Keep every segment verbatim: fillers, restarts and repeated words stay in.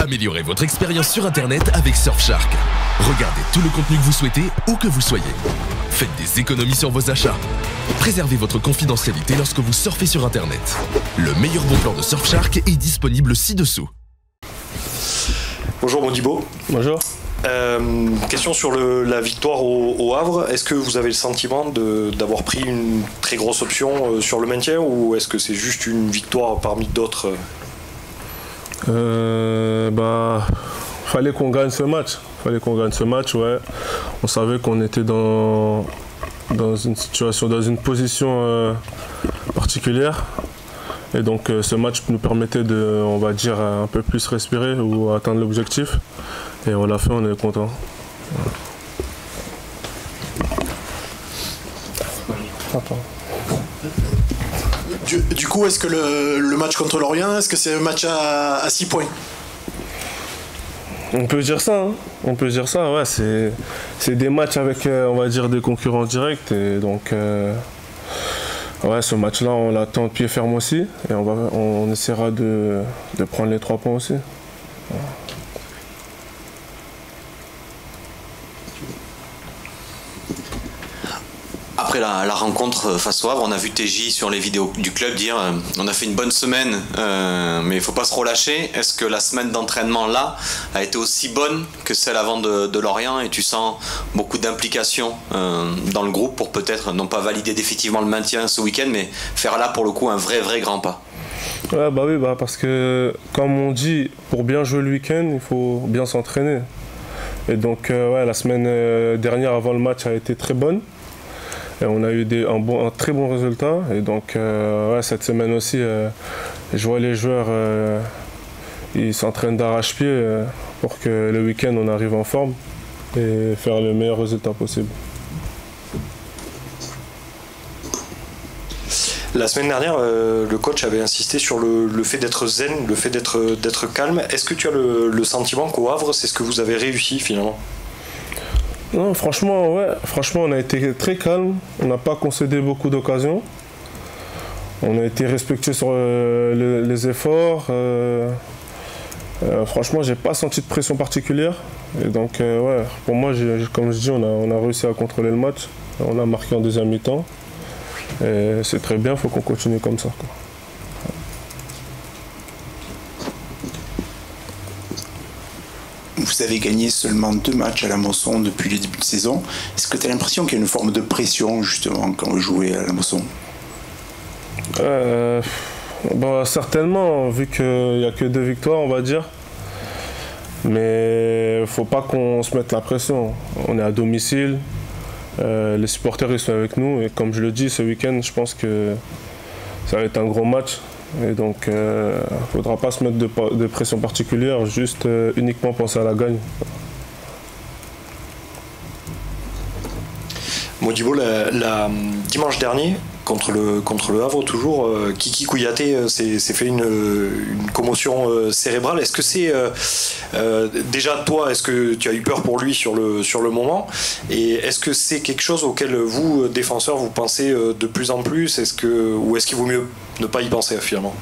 Améliorez votre expérience sur Internet avec Surfshark. Regardez tout le contenu que vous souhaitez, où que vous soyez. Faites des économies sur vos achats. Préservez votre confidentialité lorsque vous surfez sur Internet. Le meilleur bon plan de Surfshark est disponible ci-dessous. Bonjour Modibo. Bonjour. Euh, question sur le, la victoire au, au Havre. Est-ce que vous avez le sentiment d'avoir pris une très grosse option sur le maintien ou est-ce que c'est juste une victoire parmi d'autres? euh, bah, Fallait qu'on gagne ce match. Fallait qu'on gagne ce match, ouais. On savait qu'on était dans, dans une situation, dans une position euh, particulière. Et donc euh, ce match nous permettait de, on va dire, un peu plus respirer ou atteindre l'objectif. Et on l'a fait, on est content. Du, du coup, est-ce que le, le match contre Lorient, est-ce que c'est un match à six points? On peut dire ça, hein. On peut dire ça, ouais. C'est des matchs avec, on va dire, des concurrents directs. Et donc, euh, ouais, ce match-là, on l'attend de pied ferme aussi. Et on, va, on essaiera de, de prendre les trois points aussi. Ouais. Après la, la rencontre face au Havre, on a vu T J sur les vidéos du club dire euh, on a fait une bonne semaine, euh, mais il ne faut pas se relâcher. Est-ce que la semaine d'entraînement là a été aussi bonne que celle avant de, de Lorient et tu sens beaucoup d'implication euh, dans le groupe pour peut-être non pas valider définitivement le maintien ce week-end, mais faire là pour le coup un vrai vrai grand pas? Ouais, bah oui, bah parce que comme on dit, pour bien jouer le week-end, il faut bien s'entraîner. Et donc euh, ouais, la semaine dernière avant le match a été très bonne. Et on a eu des, un, bon, un très bon résultat. Et donc, euh, ouais, cette semaine aussi, euh, je vois les joueurs, euh, ils s'entraînent d'arrache-pied euh, pour que le week-end, on arrive en forme et faire le meilleur résultat possible. La semaine dernière, euh, le coach avait insisté sur le, le fait d'être zen, le fait d'être calme. Est-ce que tu as le, le sentiment qu'au Havre, c'est ce que vous avez réussi finalement ? Non, franchement, ouais. Franchement, on a été très calme. On n'a pas concédé beaucoup d'occasions. On a été respectueux sur euh, les, les efforts. Euh, euh, franchement, j'ai pas senti de pression particulière. Et donc, euh, ouais, pour moi, comme je dis, on a, on a réussi à contrôler le match. On a marqué en deuxième mi-temps. Et c'est très bien. Il faut qu'on continue comme ça, quoi. Vous avez gagné seulement deux matchs à la Mosson depuis le début de saison. Est-ce que tu as l'impression qu'il y a une forme de pression, justement, quand vous jouez à la Mosson? euh, bah, Certainement, vu qu'il n'y a que deux victoires, on va dire. Mais il ne faut pas qu'on se mette la pression. On est à domicile, euh, les supporters ils sont avec nous. Et comme je le dis, ce week-end, je pense que ça va être un gros match. Et donc, il euh, ne faudra pas se mettre de, de pression particulière, juste euh, uniquement penser à la gagne. Modibo, la, la, dimanche dernier, contre le, contre le Havre, toujours, euh, Kiki Kouyaté euh, s'est fait une, une commotion euh, cérébrale. Est-ce que c'est... Euh, euh, déjà, toi, est-ce que tu as eu peur pour lui sur le, sur le moment? Et est-ce que c'est quelque chose auquel vous, défenseurs, vous pensez euh, de plus en plus? Est-ce que, ou est-ce qu'il vaut mieux ne pas y penser finalement?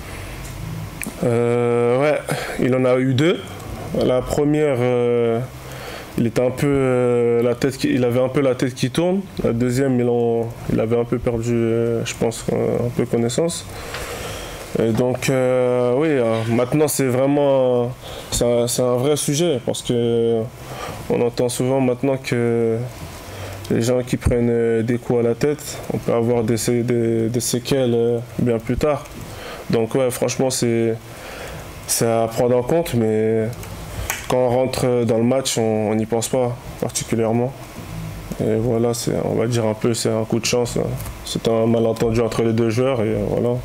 euh, Ouais, il en a eu deux. La première, euh, il était un peu euh, la tête, qui, il avait un peu la tête qui tourne. La deuxième, il, en, il avait un peu perdu, euh, je pense, euh, un peu connaissance. Et donc, euh, oui, euh, maintenant c'est vraiment, c'est un, un vrai sujet parce que euh, on entend souvent maintenant que les gens qui prennent des coups à la tête, on peut avoir des, sé des, des séquelles euh, bien plus tard. Donc ouais, franchement, c'est à prendre en compte, mais quand on rentre dans le match, on n'y pense pas particulièrement. Et voilà, on va dire un peu, c'est un coup de chance. C'est un malentendu entre les deux joueurs et voilà.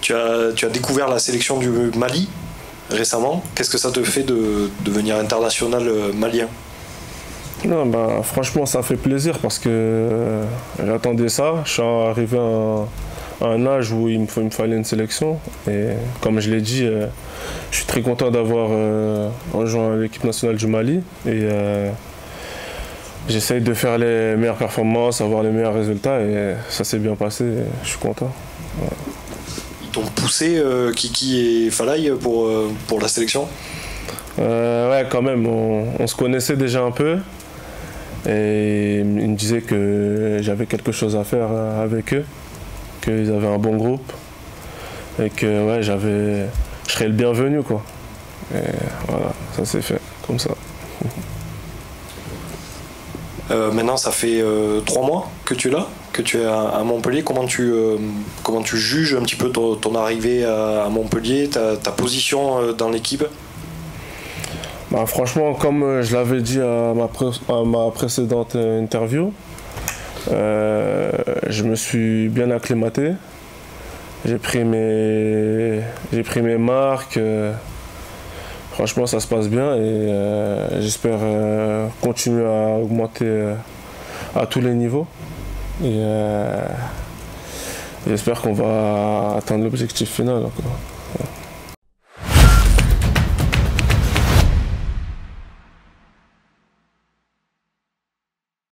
Tu as, tu as découvert la sélection du Mali récemment, qu'est-ce que ça te fait de devenir international malien? Non, bah, franchement, ça fait plaisir parce que euh, j'attendais ça. Je suis arrivé à un, à un âge où il me, il me fallait une sélection. Et comme je l'ai dit, euh, je suis très content d'avoir euh, rejoint l'équipe nationale du Mali. Et euh, j'essaye de faire les meilleures performances, avoir les meilleurs résultats. Et ça s'est bien passé. Je suis content. Ouais. t'ont poussé euh, Kiki et Falaye pour, euh, pour la sélection? euh, Ouais, quand même, on, on se connaissait déjà un peu et ils me disaient que j'avais quelque chose à faire avec eux, qu'ils avaient un bon groupe et que ouais, j'avais, je serais le bienvenu, quoi. Et voilà, ça s'est fait comme ça. Euh, maintenant, ça fait euh, trois mois que tu es là, que tu es à, à Montpellier. Comment tu, euh, comment tu juges un petit peu ton, ton arrivée à, à Montpellier, ta, ta position euh, dans l'équipe? Bah, franchement, comme je l'avais dit à ma, pré à ma précédente interview, euh, je me suis bien acclimaté. J'ai pris mes, j'ai pris mes marques. Euh, Franchement, ça se passe bien et euh, j'espère euh, continuer à augmenter euh, à tous les niveaux. Et euh, j'espère qu'on va atteindre l'objectif final, quoi.